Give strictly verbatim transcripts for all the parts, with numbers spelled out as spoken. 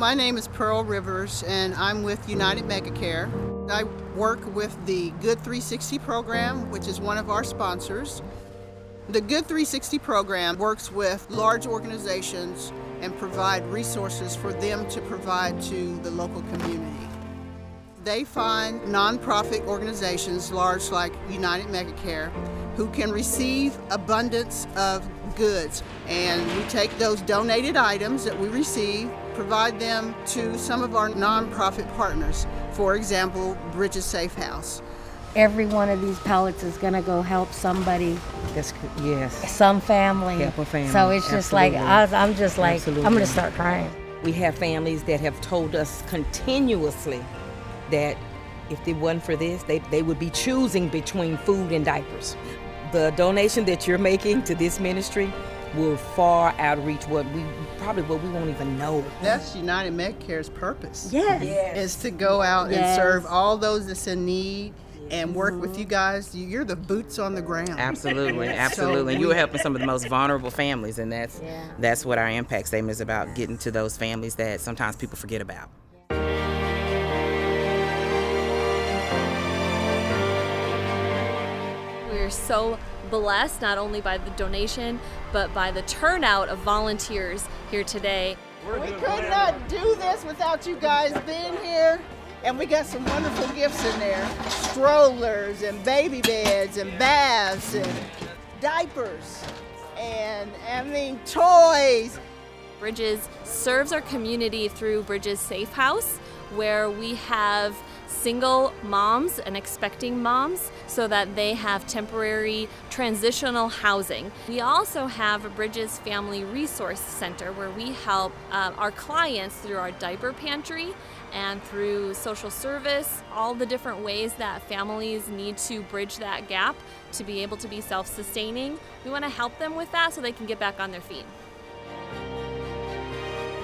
My name is Pearl Rivers and I'm with United MegaCare. I work with the Good three sixty program, which is one of our sponsors. The Good three sixty program works with large organizations and provide resources for them to provide to the local community. They find nonprofit organizations, large like United MegaCare, who can receive abundance of goods. And we take those donated items that we receive, provide them to some of our nonprofit partners. For example, Bridges Safe House. Every one of these pallets is going to go help somebody. That's good. Yes. Some family. Help a family. So it's just Absolutely. like, I, I'm just like, Absolutely. I'm going to start crying. We have families that have told us continuously that if it wasn't for this, they, they would be choosing between food and diapers. The donation that you're making to this ministry will far outreach what we, probably what we won't even know. That's United MegaCare's purpose. Yes. yes. Is to go out yes. and serve all those that's in need and work mm-hmm. with you guys. You're the boots on the ground. Absolutely, absolutely. So, you're helping some of the most vulnerable families, and that's, yeah. that's what our impact statement is about, yes. getting to those families that sometimes people forget about. We're so blessed not only by the donation, but by the turnout of volunteers here today. We could not do this without you guys being here, and we got some wonderful gifts in there. Strollers and baby beds and baths and diapers and, I mean, toys. Bridges serves our community through Bridges Safe House, where we have single moms and expecting moms so that they have temporary transitional housing. We also have a Bridges Family Resource Center where we help uh, our clients through our diaper pantry and through social service, all the different ways that families need to bridge that gap to be able to be self-sustaining. We want to help them with that so they can get back on their feet.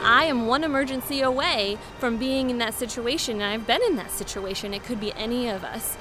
I am one emergency away from being in that situation, and I've been in that situation. It could be any of us.